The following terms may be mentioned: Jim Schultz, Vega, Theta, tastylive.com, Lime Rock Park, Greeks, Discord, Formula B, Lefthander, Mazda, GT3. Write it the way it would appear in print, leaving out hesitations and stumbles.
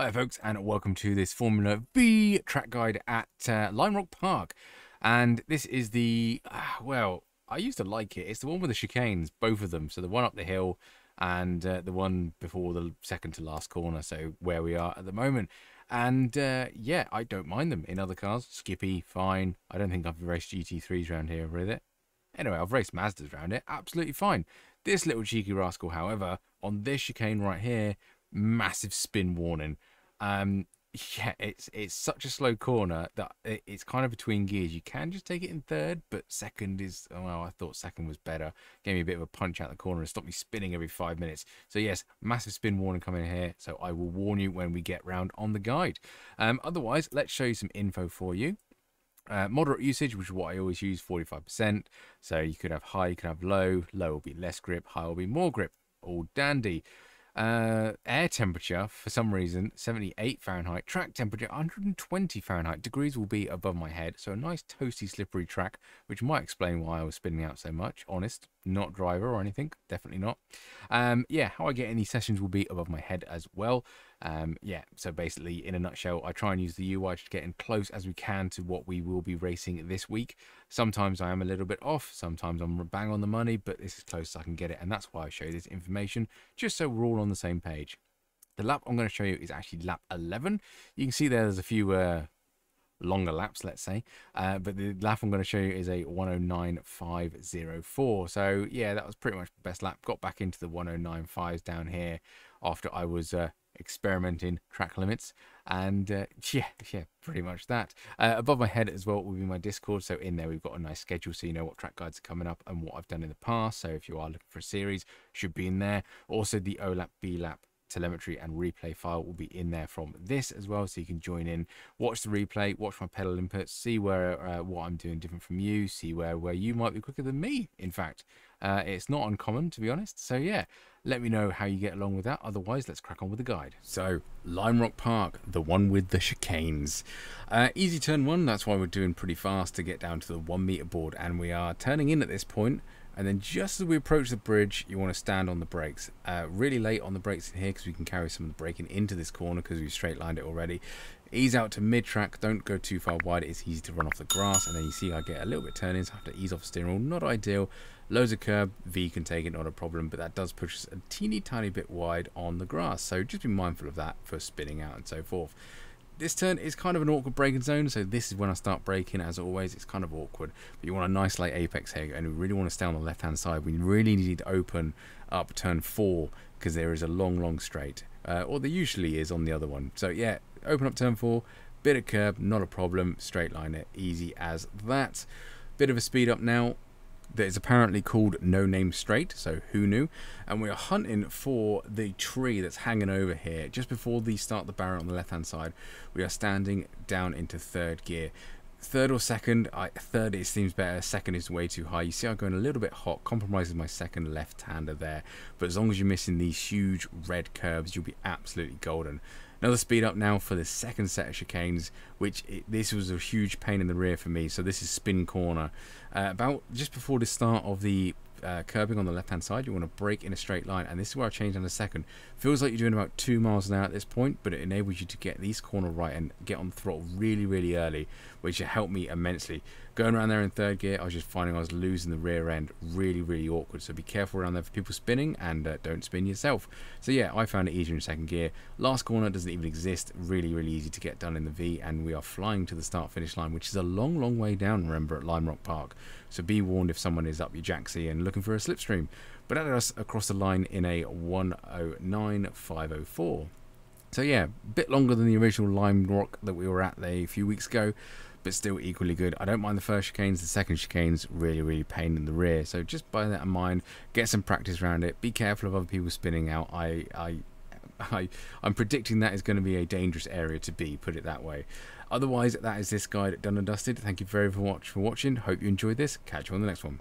Hi folks, and welcome to this Formula B track guide at Lime Rock Park. And this is the, well, I used to like it. It's the one with the chicanes, both of them. So the one up the hill and the one before the second to last corner. So where we are at the moment. And yeah, I don't mind them in other cars. Skippy, fine. I don't think I've raced GT3s around here with it. Anyway, I've raced Mazdas around it. Absolutely fine. This little cheeky rascal, however, on this chicane right here, massive spin warning. Yeah, it's such a slow corner that it's kind of between gears. You can just take it in third, but second is, oh well, I thought second was better. Gave me a bit of a punch out the corner and stopped me spinning every 5 minutes. So yes, massive spin warning coming here, so I will warn you when we get round on the guide. Otherwise, let's show you some info for you. Moderate usage, which is what I always use, 45%. So you could have high, you could have low. Low will be less grip, high will be more grip. All dandy. Air temperature, for some reason, 78 Fahrenheit. Track temperature, 120 Fahrenheit. Degrees will be above my head. So a nice toasty, slippery track, which might explain why I was spinning out so much. Honest, not driver or anything. Definitely not. Yeah, how I get in these sessions will be above my head as well. Yeah, so basically, in a nutshell, I try and use the UI to get in close as we can to what we will be racing this week. Sometimes I am a little bit off, sometimes I'm bang on the money, but this is close as I can get it, and that's why I show you this information, just so we're all on the same page. The lap I'm going to show you is actually lap 11. You can see there's a few longer laps, let's say, but the lap I'm going to show you is a 109.504. So yeah, that was pretty much the best lap. Got back into the 109.5s down here after I was experimenting track limits, and yeah, pretty much that. Above my head as well will be my Discord, so in there we've got a nice schedule, so you know what track guides are coming up and what I've done in the past. So if you are looking for a series, should be in there. Also the OLAP, BLAP, telemetry and replay file will be in there from this as well, so you can join in, watch the replay, watch my pedal inputs, see where what I'm doing different from you, see where you might be quicker than me. In fact, it's not uncommon, to be honest. So yeah, let me know how you get along with that. Otherwise, let's crack on with the guide. So Lime Rock Park, the one with the chicanes. Easy turn one, that's why we're doing pretty fast to get down to the 1 meter board, and we are turning in at this point. And then just as we approach the bridge, you want to stand on the brakes. Really late on the brakes in here because we can carry some of the braking into this corner because we've straight lined it already. Ease out to mid-track, don't go too far wide, it's easy to run off the grass. And then you see I get a little bit turn-in, so I have to ease off the steering wheel, not ideal. Loads of curb, V can take it, not a problem, but that does push us a teeny tiny bit wide on the grass. So just be mindful of that for spinning out and so forth. This turn is kind of an awkward braking zone, so this is when I start braking. As always, it's kind of awkward, but you want a nice light apex here, and we really want to stay on the left-hand side. We really need to open up turn 4 because there is a long straight, or there usually is on the other one. So yeah, open up turn 4, bit of curb, not a problem, straight line it, easy as that. Bit of a speed up now that is apparently called No Name Straight, so who knew? And we are hunting for the tree that's hanging over here. Just before the start of the barrier on the left-hand side, we are standing down into third gear. Third or second, third it seems better, second is way too high. You see I'm going a little bit hot, compromises my second left-hander there. But as long as you're missing these huge red curves, you'll be absolutely golden. Another speed up now for the second set of chicanes, which this was a huge pain in the rear for me. So this is spin corner. About just before the start of the curbing on the left hand side, you want to brake in a straight line, and this is where I changed in a second. Feels like you're doing about 2 miles an hour at this point, but it enables you to get these corner right and get on the throttle really early, which helped me immensely. Going around there in third gear, I was just finding I was losing the rear end, really awkward. So be careful around there for people spinning, and don't spin yourself. So yeah, I found it easier in second gear. Last corner doesn't even exist, really easy to get done in the V, and we are flying to the start finish line, which is a long way down, remember, at Lime Rock Park. So be warned if someone is up your jacksie and looking for a slipstream. But that us across the line in a 109.504. So yeah, a bit longer than the original Lime Rock that we were at there a few weeks ago, but still equally good. I don't mind the first chicanes, the second chicanes really pain in the rear. So just bear that in mind, get some practice around it, be careful of other people spinning out. I'm predicting that is going to be a dangerous area to be, put it that way. Otherwise, that is this guide done and dusted. Thank you very much for watching. Hope you enjoyed this. Catch you on the next one.